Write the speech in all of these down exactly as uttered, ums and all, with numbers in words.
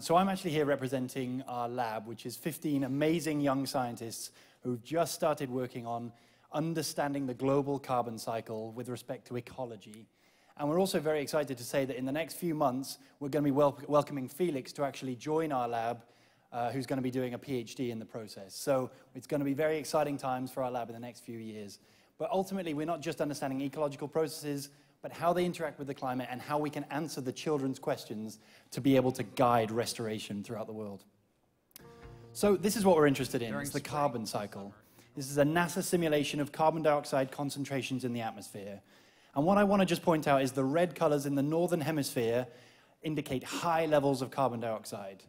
So I'm actually here representing our lab, which is fifteen amazing young scientists who've just started working on understanding the global carbon cycle with respect to ecology. And we're also very excited to say that in the next few months, we're going to be wel welcoming Felix to actually join our lab, uh, who's going to be doing a PhD in the process. So it's going to be very exciting times for our lab in the next few years. But ultimately, we're not just understanding ecological processes, but how they interact with the climate and how we can answer the children's questions to be able to guide restoration throughout the world. So this is what we're interested in. It's the carbon cycle. This is a NASA simulation of carbon dioxide concentrations in the atmosphere. And what I want to just point out is the red colors in the northern hemisphere indicate high levels of carbon dioxide.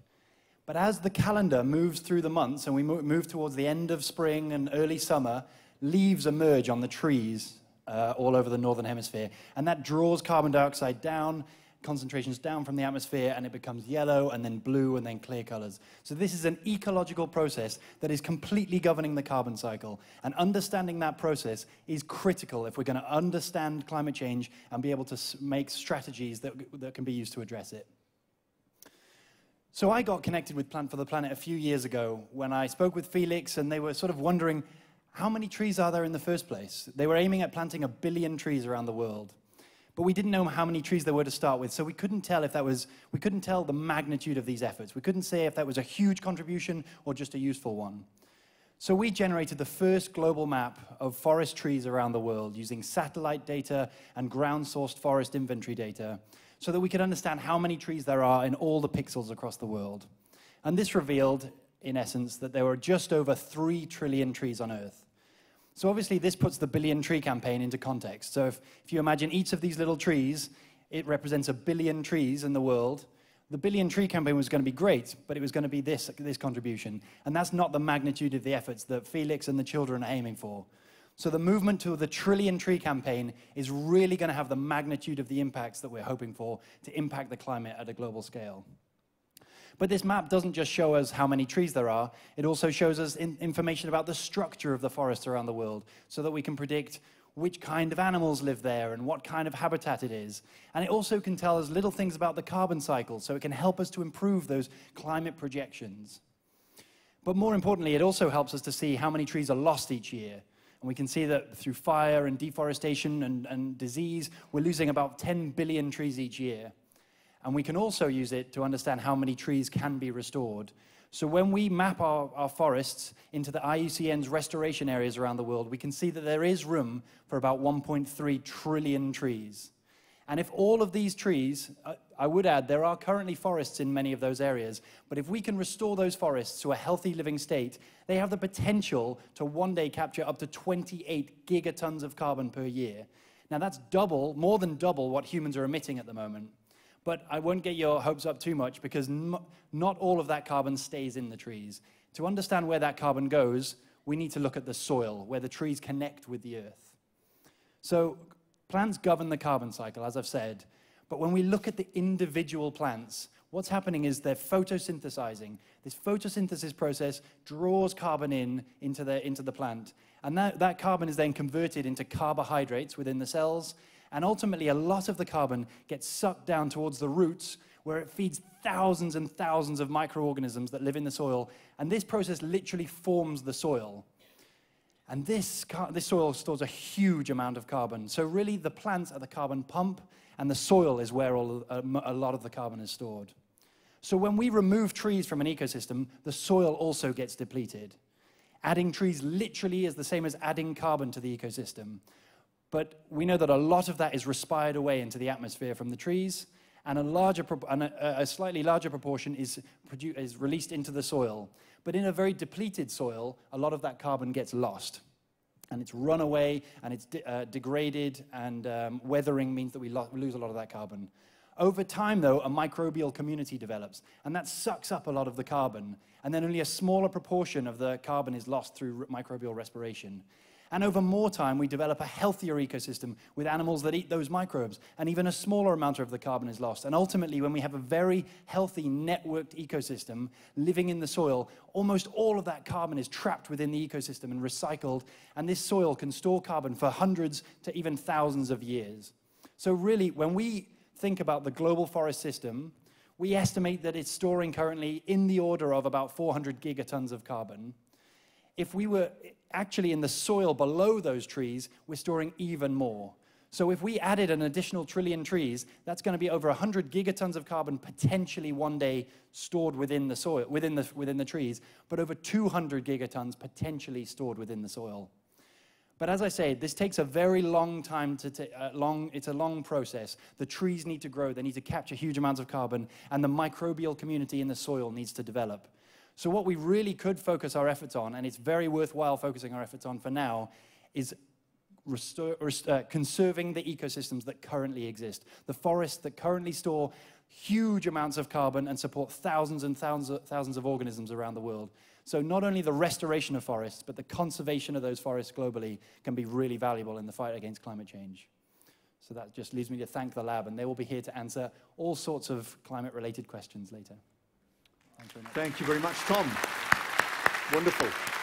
But as the calendar moves through the months and we move towards the end of spring and early summer, leaves emerge on the trees uh, all over the northern hemisphere. And that draws carbon dioxide down, concentrations down from the atmosphere, and it becomes yellow and then blue and then clear colors. So this is an ecological process that is completely governing the carbon cycle, and understanding that process is critical if we're going to understand climate change and be able to make strategies that, that can be used to address it. So I got connected with Plant for the Planet a few years ago when I spoke with Felix, and they were sort of wondering, how many trees are there in the first place? They were aiming at planting a billion trees around the world. But we didn't know how many trees there were to start with, so we couldn't tell if that was, we couldn't tell the magnitude of these efforts. We couldn't say if that was a huge contribution or just a useful one. So we generated the first global map of forest trees around the world using satellite data and ground-sourced forest inventory data so that we could understand how many trees there are in all the pixels across the world. And this revealed, in essence, that there were just over three trillion trees on Earth. So obviously, this puts the Billion Tree Campaign into context. So if, if you imagine each of these little trees, it represents a billion trees in the world. The Billion Tree Campaign was going to be great, but it was going to be this, this contribution. And that's not the magnitude of the efforts that Felix and the children are aiming for. So the movement to the Trillion Tree Campaign is really going to have the magnitude of the impacts that we're hoping for to impact the climate at a global scale. But this map doesn't just show us how many trees there are, it also shows us in information about the structure of the forest around the world so that we can predict which kind of animals live there and what kind of habitat it is. And it also can tell us little things about the carbon cycle, so it can help us to improve those climate projections. But more importantly, it also helps us to see how many trees are lost each year. And we can see that through fire and deforestation and, and disease, we're losing about ten billion trees each year. And we can also use it to understand how many trees can be restored. So when we map our, our forests into the I U C N's restoration areas around the world, we can see that there is room for about one point three trillion trees. And if all of these trees, I, I would add, there are currently forests in many of those areas, but if we can restore those forests to a healthy living state, they have the potential to one day capture up to twenty-eight gigatons of carbon per year. Now that's double, more than double what humans are emitting at the moment. But I won't get your hopes up too much, because not all of that carbon stays in the trees. To understand where that carbon goes, we need to look at the soil, where the trees connect with the earth. So plants govern the carbon cycle, as I've said. But when we look at the individual plants, what's happening is they're photosynthesizing. This photosynthesis process draws carbon in into the, into the plant. And that, that carbon is then converted into carbohydrates within the cells. And ultimately, a lot of the carbon gets sucked down towards the roots, where it feeds thousands and thousands of microorganisms that live in the soil. And this process literally forms the soil. And this, this soil stores a huge amount of carbon. So really, the plants are the carbon pump, and the soil is where all, a, a lot of the carbon is stored. So when we remove trees from an ecosystem, the soil also gets depleted. Adding trees literally is the same as adding carbon to the ecosystem. But we know that a lot of that is respired away into the atmosphere from the trees, and a, larger, and a, a slightly larger proportion is, is released into the soil. But in a very depleted soil, a lot of that carbon gets lost. And it's run away, and it's de uh, degraded, and um, weathering means that we, lo we lose a lot of that carbon. Over time, though, a microbial community develops, and that sucks up a lot of the carbon. And then only a smaller proportion of the carbon is lost through microbial respiration. And over more time, we develop a healthier ecosystem with animals that eat those microbes, and even a smaller amount of the carbon is lost. And ultimately, when we have a very healthy, networked ecosystem living in the soil, almost all of that carbon is trapped within the ecosystem and recycled, and this soil can store carbon for hundreds to even thousands of years. So really, when we think about the global forest system, we estimate that it's storing currently in the order of about four hundred gigatons of carbon. If we were actually in the soil below those trees, we're storing even more. So if we added an additional trillion trees, that's going to be over one hundred gigatons of carbon potentially one day stored within the soil, within the, within the trees, but over two hundred gigatons potentially stored within the soil. But as I say, this takes a very long time to take, uh, long, it's a long process. The trees need to grow, they need to capture huge amounts of carbon, and the microbial community in the soil needs to develop. So what we really could focus our efforts on, and it's very worthwhile focusing our efforts on for now, is Restore, uh, conserving the ecosystems that currently exist, the forests that currently store huge amounts of carbon and support thousands and thousands of, thousands of organisms around the world. So not only the restoration of forests, but the conservation of those forests globally can be really valuable in the fight against climate change. So that just leaves me to thank the lab, and they will be here to answer all sorts of climate-related questions later. Thank you very much, Tom. Wonderful.